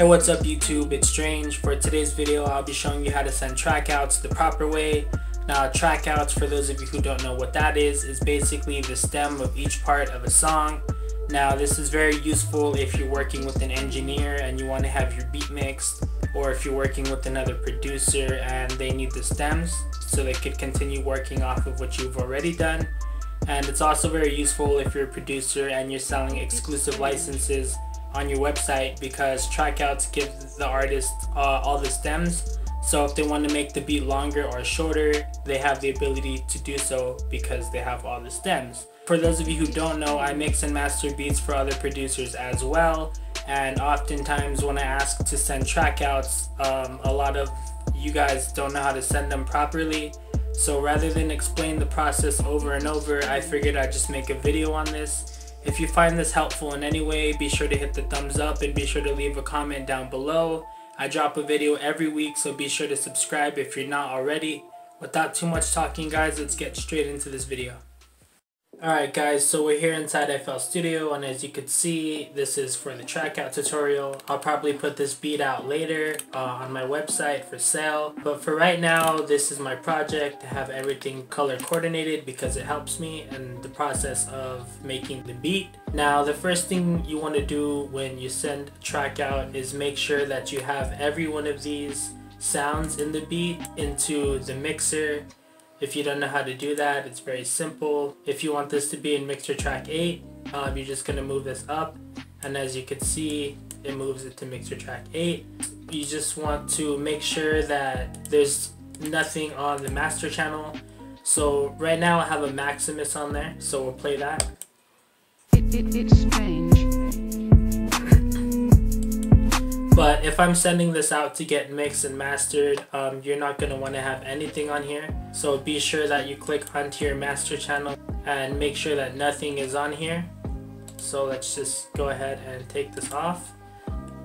Hey, what's up YouTube, it's Strange. For today's video, I'll be showing you how to send trackouts the proper way. Now, trackouts, for those of you who don't know what that is basically the stem of each part of a song. Now, this is very useful if you're working with an engineer and you want to have your beat mixed, or if you're working with another producer and they need the stems so they could continue working off of what you've already done. And it's also very useful if you're a producer and you're selling exclusive licenses on your website, because trackouts give the artist all the stems, so if they want to make the beat longer or shorter, they have the ability to do so because they have all the stems. For those of you who don't know, I mix and master beats for other producers as well, and oftentimes when I ask to send trackouts, a lot of you guys don't know how to send them properly. So rather than explain the process over and over, I figured I'd just make a video on this. If you find this helpful in any way, be sure to hit the thumbs up and be sure to leave a comment down below. I drop a video every week, so be sure to subscribe if you're not already. Without too much talking, guys, let's get straight into this video. Alright guys, so we're here inside FL Studio, and as you can see, this is for the trackout tutorial. I'll probably put this beat out later on my website for sale. But for right now, this is my project. I have everything color coordinated because it helps me in the process of making the beat. Now, the first thing you want to do when you send a trackout is make sure that you have every one of these sounds in the beat into the mixer. If you don't know how to do that, it's very simple. If you want this to be in mixer track 8, you're just going to move this up, and as you can see, it moves it to mixer track 8. You just want to make sure that there's nothing on the master channel. So right now I have a Maximus on there, so we'll play that. It's strange. But if I'm sending this out to get mixed and mastered, you're not going to want to have anything on here. So be sure that you click onto your master channel and make sure that nothing is on here. So let's just go ahead and take this off.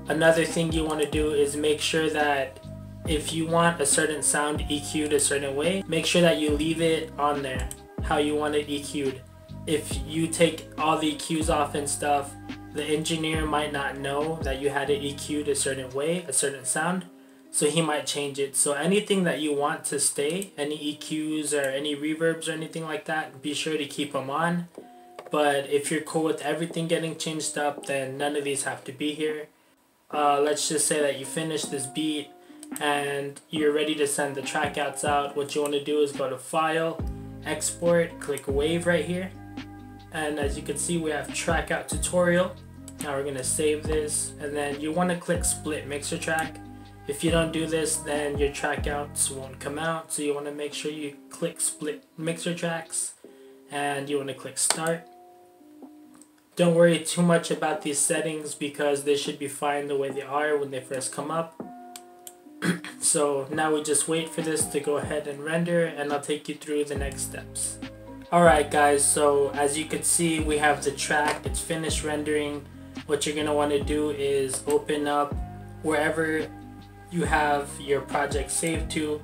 Another thing you want to do is make sure that if you want a certain sound EQ'd a certain way, make sure that you leave it on there how you want it EQ'd. If you take all the EQs off and stuff, the engineer might not know that you had it EQ'd a certain way, a certain sound, so he might change it. So anything that you want to stay, any EQs or any reverbs or anything like that, be sure to keep them on. But if you're cool with everything getting changed up, then none of these have to be here. Let's just say that you finish this beat and you're ready to send the trackouts out. What you want to do is go to File, Export, click Wave right here. And as you can see, we have Trackout Tutorial. Now we're going to save this, and then you want to click Split Mixer Track. If you don't do this, then your trackouts won't come out, so you want to make sure you click Split Mixer Tracks, and you want to click Start. Don't worry too much about these settings because they should be fine the way they are when they first come up. So now we just wait for this to go ahead and render, and I'll take you through the next steps. Alright guys, so as you can see, we have the track, it's finished rendering. What you're going to want to do is open up wherever you have your project saved to.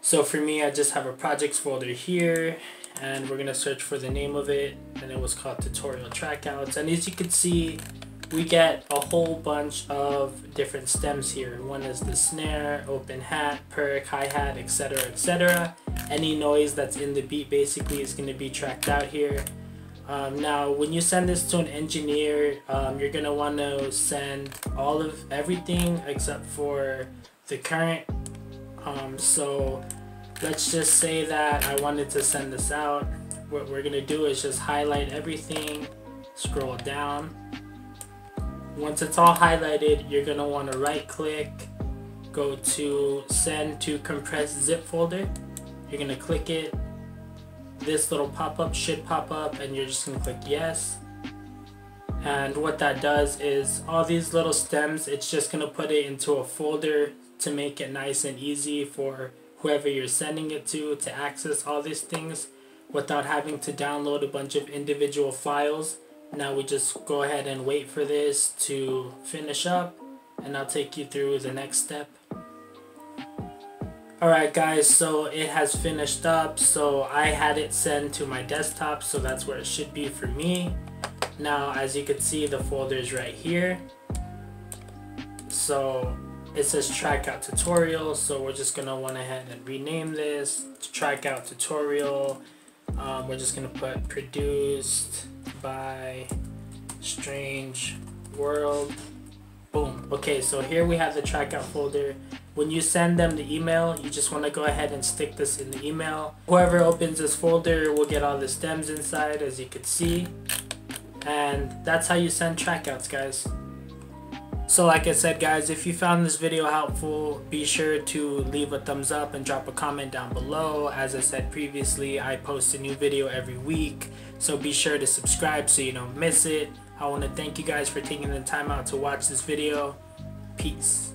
So for me, I just have a projects folder here, and we're going to search for the name of it, and it was called Tutorial Trackouts. And as you can see, we get a whole bunch of different stems here. One is the snare, open hat, perk, hi-hat, etc, etc. Any noise that's in the beat basically is going to be tracked out here. Now when you send this to an engineer, you're going to want to send all of everything except for the current. So let's just say that I wanted to send this out. What we're going to do is just highlight everything, scroll down. Once it's all highlighted, you're going to want to right click, go to Send to Compressed Zip Folder. You're going to click it. This little pop-up should pop up, and you're just going to click yes. And what that does is all these little stems, it's just going to put it into a folder to make it nice and easy for whoever you're sending it to access all these things without having to download a bunch of individual files. Now we just go ahead and wait for this to finish up, and I'll take you through the next step. Alright guys, so it has finished up, so I had it sent to my desktop, so that's where it should be for me. Now as you can see, the folder is right here. So it says Trackout Tutorial, so we're just gonna go ahead and rename this to Trackout Tutorial. We're just gonna put produced by Strange World. Boom. Okay, so here we have the Trackout folder. When you send them the email, you just want to go ahead and stick this in the email. Whoever opens this folder will get all the stems inside, as you can see. And that's how you send trackouts, guys. So like I said, guys, if you found this video helpful, be sure to leave a thumbs up and drop a comment down below. As I said previously, I post a new video every week, so be sure to subscribe so you don't miss it. I want to thank you guys for taking the time out to watch this video. Peace.